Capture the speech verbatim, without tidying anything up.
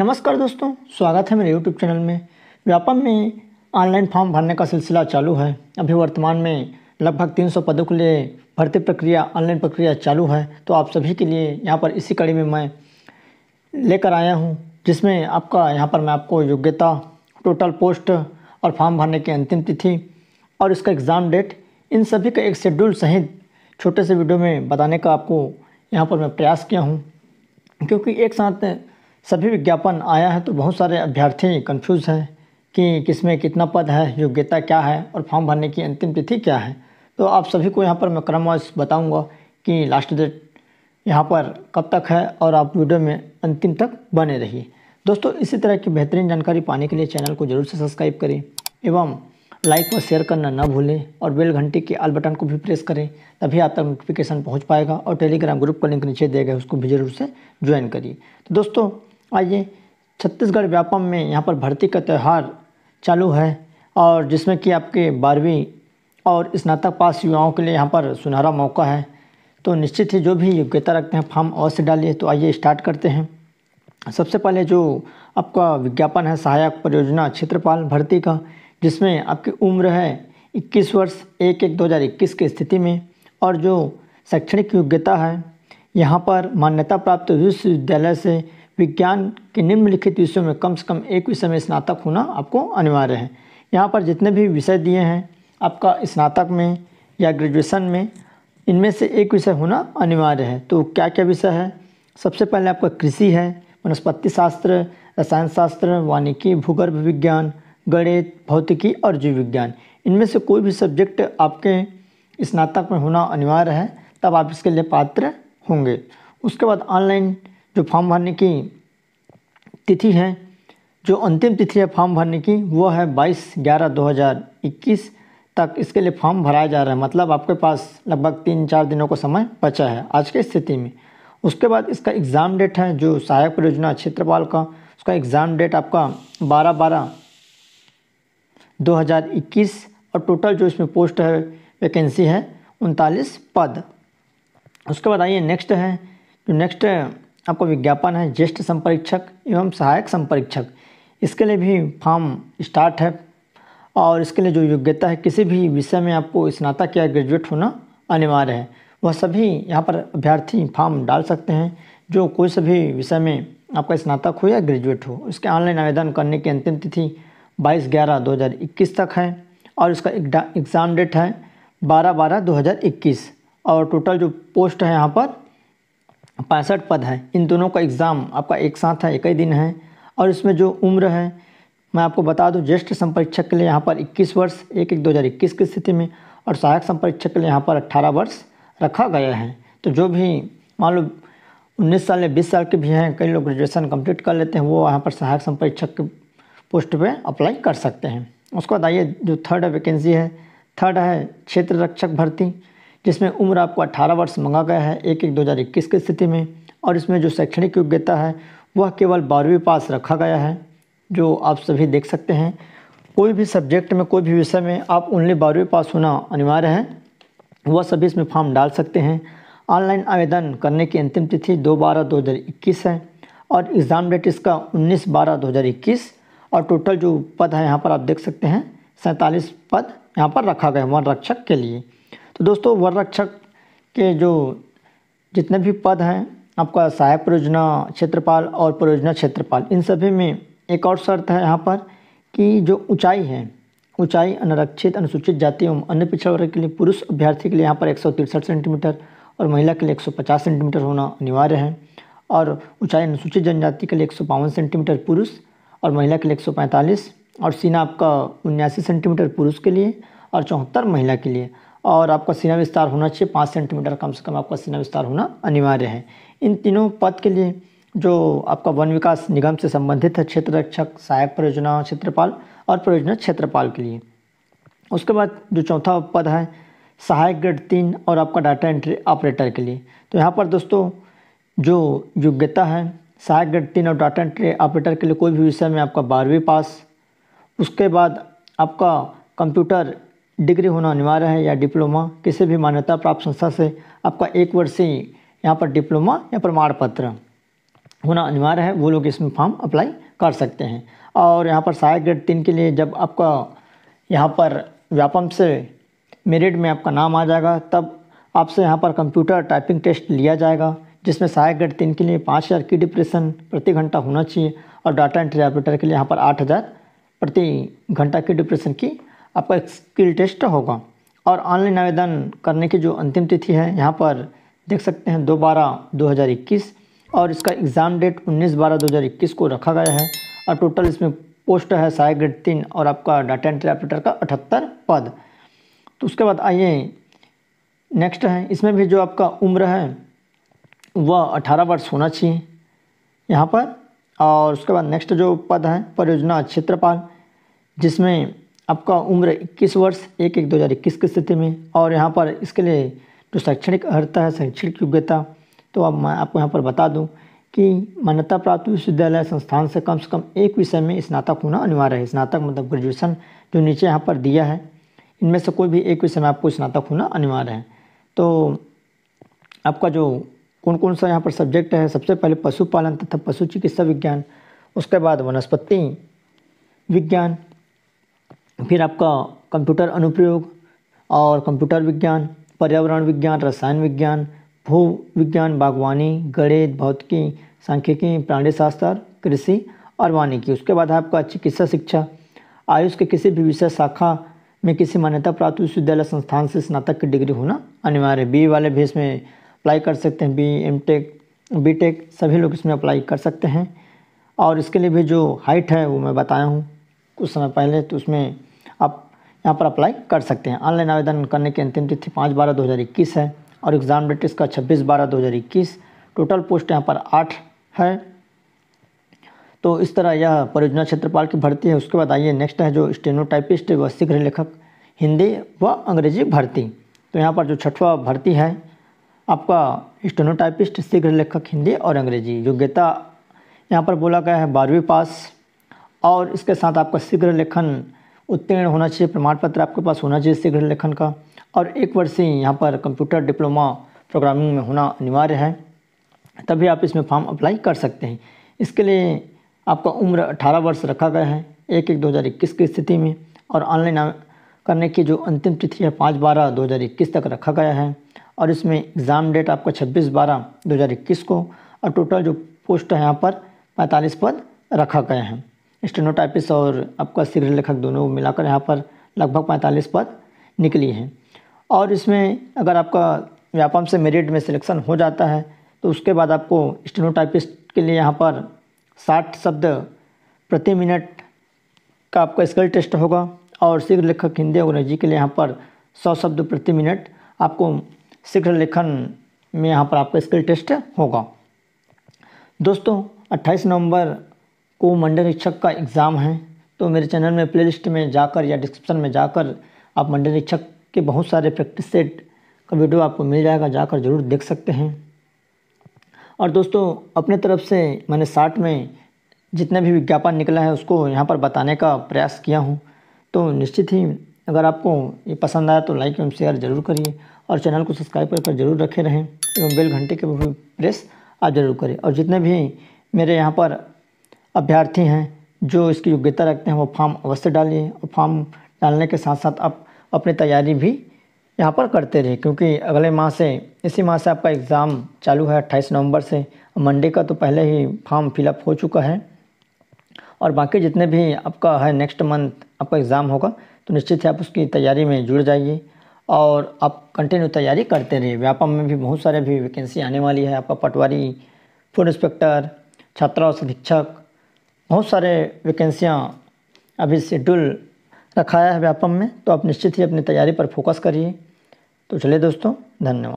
नमस्कार दोस्तों, स्वागत है मेरे यूट्यूब चैनल में। व्यापम में ऑनलाइन फॉर्म भरने का सिलसिला चालू है। अभी वर्तमान में लगभग तीन सौ पदों के लिए भर्ती प्रक्रिया ऑनलाइन प्रक्रिया चालू है। तो आप सभी के लिए यहाँ पर इसी कड़ी में मैं लेकर आया हूँ, जिसमें आपका यहाँ पर मैं आपको योग्यता, टोटल पोस्ट और फॉर्म भरने की अंतिम तिथि और इसका एग्ज़ाम डेट, इन सभी का एक शेड्यूल सहित छोटे से वीडियो में बताने का आपको यहाँ पर मैं प्रयास किया हूँ, क्योंकि एक साथ सभी विज्ञापन आया है तो बहुत सारे अभ्यर्थी कंफ्यूज हैं कि किसमें कितना पद है, योग्यता क्या है और फॉर्म भरने की अंतिम तिथि क्या है। तो आप सभी को यहाँ पर मैं क्रमवाइज बताऊँगा कि लास्ट डेट यहाँ पर कब तक है, और आप वीडियो में अंतिम तक बने रहिए। दोस्तों, इसी तरह की बेहतरीन जानकारी पाने के लिए चैनल को जरूर से सब्सक्राइब करें एवं लाइक और शेयर करना ना भूलें, और बेल घंटी के आल बटन को भी प्रेस करें, तभी आप तक नोटिफिकेशन पहुँच पाएगा। और टेलीग्राम ग्रुप का लिंक नीचे दिया गया, उसको भी जरूर से ज्वाइन करिए। तो दोस्तों, आइए, छत्तीसगढ़ व्यापम में यहाँ पर भर्ती का त्यौहार चालू है, और जिसमें कि आपके बारहवीं और स्नातक पास युवाओं के लिए यहाँ पर सुनहरा मौका है। तो निश्चित ही जो भी योग्यता रखते हैं फॉर्म अवश्य डालिए। तो आइए स्टार्ट करते हैं। सबसे पहले जो आपका विज्ञापन है सहायक परियोजना क्षेत्रपाल भर्ती का, जिसमें आपकी उम्र है इक्कीस वर्ष एक एक दो हज़ार इक्कीस की स्थिति में, और जो शैक्षणिक योग्यता है यहाँ पर मान्यता प्राप्त विश्वविद्यालय से विज्ञान के निम्नलिखित विषयों में कम से कम एक विषय में स्नातक होना आपको अनिवार्य है। यहाँ पर जितने भी विषय दिए हैं आपका स्नातक में या ग्रेजुएशन में, इनमें से एक विषय होना अनिवार्य है। तो क्या क्या विषय है? सबसे पहले आपका कृषि है, वनस्पति शास्त्र, रसायन शास्त्र, वानिकी, भूगर्भ विज्ञान, गणित, भौतिकी और जीव विज्ञान। इनमें से कोई भी सब्जेक्ट आपके स्नातक में होना अनिवार्य है, तब आप इसके लिए पात्र होंगे। उसके बाद ऑनलाइन जो फॉर्म भरने की तिथि है, जो अंतिम तिथि है फॉर्म भरने की, वो है बाईस ग्यारह दो हज़ार इक्कीस तक इसके लिए फॉर्म भराया जा रहा है। मतलब आपके पास लगभग तीन चार दिनों का समय बचा है आज की स्थिति में। उसके बाद इसका एग्ज़ाम डेट है जो सहायक परियोजना क्षेत्रपाल का, उसका एग्ज़ाम डेट आपका बारह बारह दो हज़ार इक्कीस, और टोटल जो इसमें पोस्ट है वैकेंसी है उनतालीस पद। उसके बाद आइए नेक्स्ट है, जो नेक्स्ट आपका विज्ञापन है ज्येष्ठ संपरीक्षक एवं सहायक संपरीक्षक। इसके लिए भी फॉर्म स्टार्ट है, और इसके लिए जो योग्यता है किसी भी विषय में आपको स्नातक या ग्रेजुएट होना अनिवार्य है। वह सभी यहाँ पर अभ्यर्थी फॉर्म डाल सकते हैं जो कोई सभी विषय में आपका स्नातक हो या ग्रेजुएट हो। इसके ऑनलाइन आवेदन करने की अंतिम तिथि बाईस ग्यारह दो हज़ार इक्कीस तक है, और इसका एग्ज़ाम डेट है बारह बारह दो हज़ार इक्कीस, और टोटल जो पोस्ट है यहाँ पर पैंसठ पद है। इन दोनों का एग्ज़ाम आपका एक साथ है, एक ही दिन है, और इसमें जो उम्र है मैं आपको बता दूं, ज्येष्ठ संपरीक्षक के लिए यहाँ पर इक्कीस वर्ष एक एक दो हज़ार इक्कीस की स्थिति में, और सहायक संपरीक्षक के लिए यहाँ पर अट्ठारह वर्ष रखा गया है। तो जो भी मान लो उन्नीस साल या बीस साल के भी हैं, कई लोग ग्रेजुएसन कम्प्लीट कर लेते हैं, वो यहाँ पर सहायक संपरीक्षक के पोस्ट पे अप्लाई कर सकते हैं। उसके बाद आइए जो थर्ड वैकेंसी है, थर्ड है क्षेत्र रक्षक भर्ती, जिसमें उम्र आपको अठारह वर्ष मांगा गया है एक एक दो हज़ार इक्कीस की स्थिति में, और इसमें जो शैक्षणिक योग्यता है वह केवल बारहवीं पास रखा गया है। जो आप सभी देख सकते हैं, कोई भी सब्जेक्ट में, कोई भी विषय में आप ओनली बारहवीं पास होना अनिवार्य है। वह सभी इसमें फॉर्म डाल सकते हैं। ऑनलाइन आवेदन करने की अंतिम तिथि दो बारह दो हज़ार इक्कीस है, और एग्ज़ाम डेट इसका उन्नीस बारह दो हज़ार इक्कीस, और टोटल जो पद है यहाँ पर आप देख सकते हैं सैंतालीस पद यहाँ पर रखा गया है वन रक्षक के लिए। तो दोस्तों, वन रक्षक के जो जितने भी पद हैं आपका सहायक परियोजना क्षेत्रपाल और परियोजना क्षेत्रपाल, इन सभी में एक और शर्त है यहाँ पर कि जो ऊंचाई है, ऊंचाई अनारक्षित, अनुसूचित जाति एवं अन्य पिछड़ा वर्ग के लिए पुरुष अभ्यर्थी के लिए यहाँ पर एक सौ तिरसठ सेंटीमीटर और महिला के लिए एक सौ पचास सेंटीमीटर होना अनिवार्य है, और ऊँचाई अनुसूचित जनजाति के लिए एक सौ बावन सेंटीमीटर पुरुष और महिला के लिए एक सौ पैंतालीस, और सीना आपका उन्यासी सेंटीमीटर पुरुष के लिए और चौहत्तर महिला के लिए, और आपका सीना विस्तार होना चाहिए पाँच सेंटीमीटर कम से कम आपका सीना विस्तार होना अनिवार्य है। इन तीनों पद के लिए जो आपका वन विकास निगम से संबंधित है, क्षेत्र रक्षक, सहायक परियोजना क्षेत्रपाल और परियोजना क्षेत्रपाल के लिए। उसके बाद जो चौथा पद है सहायक ग्रेड तीन और आपका डाटा एंट्री ऑपरेटर के लिए। तो यहाँ पर दोस्तों जो योग्यता है सहायक ग्रेड तीन और डाटा एंट्री ऑपरेटर के लिए, कोई भी विषय में आपका बारहवीं पास, उसके बाद आपका कंप्यूटर डिग्री होना अनिवार्य है या डिप्लोमा, किसी भी मान्यता प्राप्त संस्था से आपका एक वर्षीय यहाँ पर डिप्लोमा या प्रमाण पत्र, होना अनिवार्य है, वो लोग इसमें फॉर्म अप्लाई कर सकते हैं। और यहाँ पर सहायक ग्रेड तीन के लिए जब आपका यहाँ पर व्यापम से मेरिट में आपका नाम आ जाएगा, तब आपसे यहाँ पर कंप्यूटर टाइपिंग टेस्ट लिया जाएगा, जिसमें सहायक ग्रेड तीन के लिए पाँच हज़ार की डिप्रेशन प्रति घंटा होना चाहिए और डाटा एंट्री ऑपरेटर के लिए यहाँ पर आठ हज़ार प्रति घंटा की डिप्रेशन की आपका स्किल टेस्ट होगा। और ऑनलाइन आवेदन करने की जो अंतिम तिथि है यहाँ पर देख सकते हैं दो बारह दो हज़ार इक्कीस, और इसका एग्ज़ाम डेट उन्नीस बारह दो हज़ार इक्कीस को रखा गया है। और टोटल इसमें पोस्ट है सहायक ग्रेड तीन और आपका डाटा एंट्री ऑपरेटर का अठहत्तर पद। तो उसके बाद आइए नेक्स्ट है, इसमें भी जो आपका उम्र है वह अठारह वर्ष होना चाहिए यहाँ पर। और उसके बाद नेक्स्ट जो पद है परियोजना क्षेत्रपाल, जिसमें आपका उम्र इक्कीस वर्ष एक एक दो हज़ार इक्कीस की स्थिति में। और यहाँ पर इसके लिए जो शैक्षणिक अर्हता है, शैक्षणिक योग्यता, तो अब मैं आपको यहाँ पर बता दूं कि मान्यता प्राप्त विश्वविद्यालय संस्थान से कम से कम एक विषय में स्नातक होना अनिवार्य है। स्नातक मतलब ग्रेजुएशन जो नीचे यहाँ पर दिया है, इनमें से कोई भी एक विषय में आपको स्नातक होना अनिवार्य है। तो आपका जो कौन कौन सा यहाँ पर सब्जेक्ट है, सबसे पहले पशुपालन तथा पशु चिकित्सा विज्ञान, उसके बाद वनस्पति विज्ञान, फिर आपका कंप्यूटर अनुप्रयोग और कंप्यूटर विज्ञान, पर्यावरण विज्ञान, रसायन विज्ञान, भू विज्ञान, बागवानी, गणित, भौतिकी, सांख्यिकी, प्राणी शास्त्र, कृषि और वानिकी। उसके बाद आपका चिकित्सा शिक्षा, आयुष के किसी भी विषय शाखा में किसी मान्यता प्राप्त विश्वविद्यालय संस्थान से स्नातक की डिग्री होना अनिवार्य है। बी वाले भी इसमें अप्लाई कर सकते हैं, B M tech B tech सभी लोग इसमें अप्लाई कर सकते हैं। और इसके लिए भी जो हाइट है वो मैं बताया हूँ कुछ समय पहले, तो उसमें आप यहाँ पर अप्लाई कर सकते हैं। ऑनलाइन आवेदन करने की अंतिम तिथि पाँच बारह दो हज़ार इक्कीस है और एग्ज़ाम डेट इसका छब्बीस बारह दो हज़ार इक्कीस। टोटल पोस्ट यहाँ पर आठ है। तो इस तरह यह परियोजना क्षेत्रपाल की भर्ती है। उसके बाद आइए नेक्स्ट है जो स्टेनोटाइपिस्ट व शीघ्र लेखक हिंदी व अंग्रेजी भर्ती। तो यहाँ पर जो छठवा भर्ती है आपका स्टेनोटाइपिस्ट शीघ्र लेखक हिंदी और अंग्रेजी, योग्यता यहाँ पर बोला गया है बारहवीं पास, और इसके साथ आपका शीघ्र लेखन उत्तीर्ण होना चाहिए, प्रमाण पत्र आपके पास होना चाहिए शीघ्र लेखन का, और एक वर्ष ही यहाँ पर कंप्यूटर डिप्लोमा प्रोग्रामिंग में होना अनिवार्य है, तभी आप इसमें फॉर्म अप्लाई कर सकते हैं। इसके लिए आपका उम्र अठारह वर्ष रखा गया है एक एक दो हज़ार इक्कीस की स्थिति में। और ऑनलाइन करने की जो अंतिम तिथि है पाँच बारह दो हज़ार इक्कीस तक रखा गया है, और इसमें एग्ज़ाम डेट आपका छब्बीस बारह दो हज़ार इक्कीस को, और टोटल जो पोस्ट है यहाँ पर पैंतालीस पद रखा गया है। स्टेनोटाइपिस्ट और आपका शीघ्र लेखक दोनों मिलाकर यहाँ पर लगभग पैंतालीस पद निकली हैं। और इसमें अगर आपका व्यापम से मेरिट में सिलेक्शन हो जाता है तो उसके बाद आपको स्टेनोटाइपिस्ट के लिए यहाँ पर साठ शब्द प्रति मिनट का आपका स्किल टेस्ट होगा, और शीघ्र लेखक हिंदी और अंग्रेजी के लिए यहाँ पर सौ शब्द प्रति मिनट आपको शीघ्र लेखन में यहाँ पर आपका स्किल टेस्ट होगा। दोस्तों अट्ठाईस नवम्बर को मंडल शिक्षक का एग्ज़ाम है, तो मेरे चैनल में प्लेलिस्ट में जाकर या डिस्क्रिप्शन में जाकर आप मंडल शिक्षक के बहुत सारे प्रैक्टिस सेट का वीडियो आपको मिल जाएगा, जाकर ज़रूर देख सकते हैं। और दोस्तों अपने तरफ से मैंने साठ में जितने भी विज्ञापन निकला है उसको यहाँ पर बताने का प्रयास किया हूँ। तो निश्चित ही अगर आपको ये पसंद आया तो लाइक एवं शेयर जरूर करिए, और चैनल को सब्सक्राइब कर जरूर रखे रहें, एवं बेल घंटे के भी प्रेस आप जरूर करें। और जितने भी मेरे यहाँ पर अभ्यर्थी हैं जो इसकी योग्यता रखते हैं वो फॉर्म अवश्य डालिए, और फॉर्म डालने के साथ साथ आप अपनी तैयारी भी यहाँ पर करते रहिए, क्योंकि अगले माह से इसी माह से आपका एग्ज़ाम चालू है अट्ठाईस नवंबर से। मंडे का तो पहले ही फॉर्म फिलअप हो चुका है, और बाकी जितने भी आपका है नेक्स्ट मंथ आपका एग्ज़ाम होगा, तो निश्चित ही आप उसकी तैयारी में जुड़ जाइए और आप कंटिन्यू तैयारी करते रहिए। व्यापम में भी बहुत सारे भी वैकेंसी आने वाली है, आपका पटवारी, फूड इंस्पेक्टर, छात्रावास अधीक्षक, बहुत सारे वैकेंसियाँ अभी शेड्यूल रखाया है व्यापम में। तो आप निश्चित ही अपनी तैयारी पर फोकस करिए। तो चलिए दोस्तों, धन्यवाद।